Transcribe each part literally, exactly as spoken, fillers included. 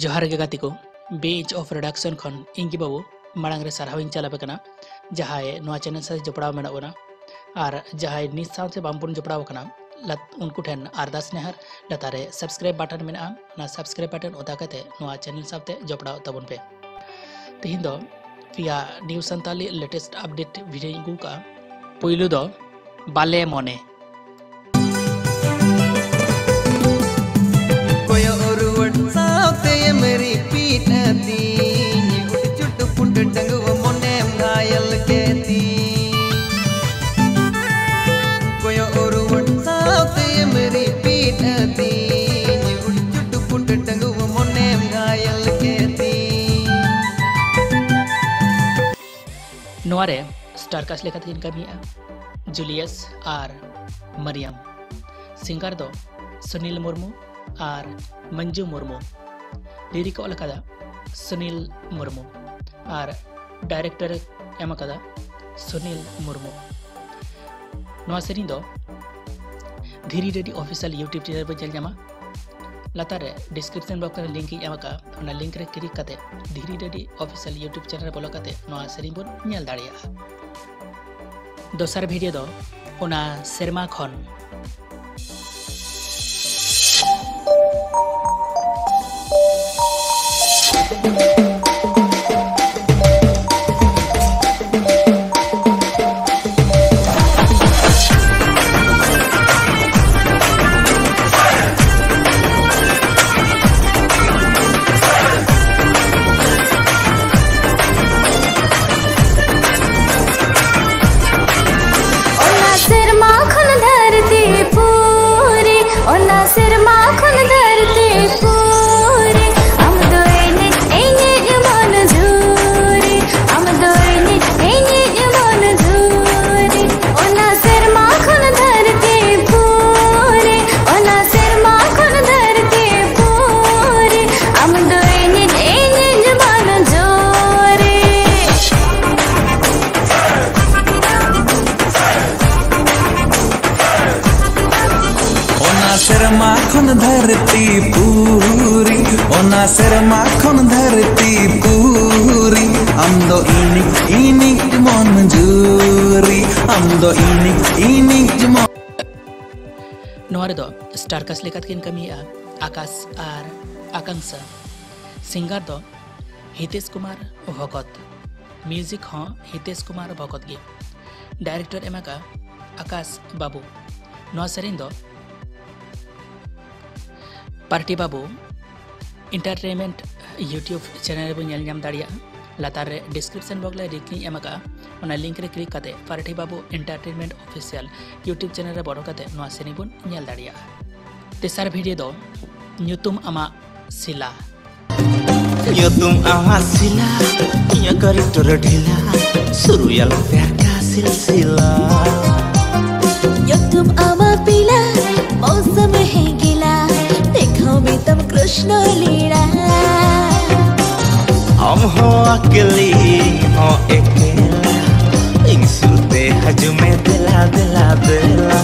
जोहार गे गाती को बेच ऑफ प्रोडक्शन खन इंगी बाबू मांग रे सारहाविन चलापे कना जहाय नोआ चैनल से जोपड़ा मेना ओना आर जहाय निस साथ से बामपुन जोपड़ा कना लत उनको ठेन आरदास नेहर लतारे सब्सक्राइब बटन मेना ना सब्सक्राइब बटन ओदा कते नोआ चैनल साथे जोपड़ा तबन पे तेहिन दो पिया new Santali latest update video गु का पहिलो दो बाले मोने नोआरे स्टारकास्ट लेखा तीन कमिया जुलियस आर मरियम सिंगर दो सुनील मुर्मू आर मंजू मुर्मू लिरिक को लखा सुनील मुर्मू आर डायरेक्टर एम कदा सुनील मुर्मू नोआ सेरिंग दो धीरी रेडी ऑफिशियल यूट्यूब चैनल पर चल जामा लतारे डिस्क्रिप्शन बॉक्स में लिंक एम का उन लिंक रे क्लिक करते धीरी रेडी ऑफिशियल यूट्यूब चैनल बोलो करते नोआ सेरिंग बोल नेल दाड़िया दोसर वीडियो दो ओना शर्मा खन शर्मा खन धरती पूरी ओना शर्मा खन धरती पूरी हम दो इनिक इनिक मंजूरी हम दो इनिक इनिक नोआर दो स्टारकास्ट लेखा किन कमी आ, आकाश आर आकांक्षा सिंगर दो हितेश कुमार भगत म्यूजिक हाँ हितेश कुमार भगत गे डायरेक्टर एम का आकाश बाबू नोआ सेरिंग दो party Babu entertainment YouTube channel बो नेल नाम दाड़िया लतार रे डिस्क्रिप्शन बॉक्स ले लिंक एम का ओना लिंक रे क्लिक करते party Babu entertainment official YouTube channel रे बड़ो करते नोआ सेरिंग बो नेल दाड़िया तेसार वीडियो दो नुतुम आमा सिला नुतुम आमा सिला या करेक्टर ढिला शुरू या प्यार का सिलसिला नुतुम आमा पिला मौसम है गिला तम कृष्ण लीला हम हो अकेली हो अकेला इन सुरते हजमे दिला दिला दिला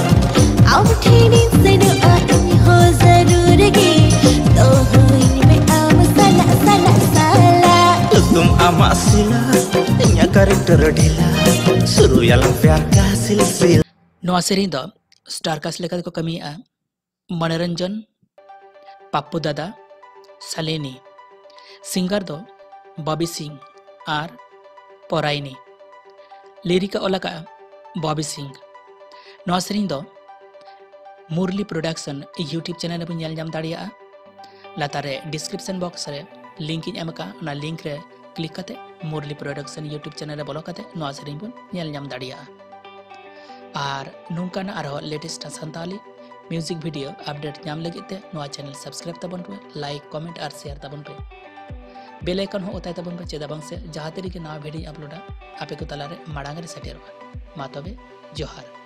अब ठेनी से न आती हो जरूर गे तो हो इनमें आम साला साला साला तुम आम सिला या करेक्टर ढीला शुरू या प्यार का सिलसिला नोआ सेरिंग द स्टारकास्ट लेखा को कमी आ मनोरंजन पापू दादा शालिनी सिंगर दो बॉबी सिंह आर पोराइनी लिरिक ओलाका बॉबी सिंह नोआ सेरिंग दो मुरली प्रोडक्शन यूट्यूब चैनल बो नेल नाम दाड़िया लतारे डिस्क्रिप्शन बॉक्स रे लिंक एम का ना लिंक रे क्लिक करते मुरली प्रोडक्शन यूट्यूब चैनल रे बोलो करते नोआ सेरिंग बो नेल नाम दाड़िया आर नुंकान आरो latest Santali music video update नाम लगते नोआ चैनल सब्सक्राइब तबन पे लाइक कमेंट और शेयर तबन पे बेल आइकन हो ओताय तबन पे चेदा बंग से जहाँ तरीके नवा वीडियो अपलोडा आपे को तलारे माड़ांगे सेटेर मा तबे जोहार।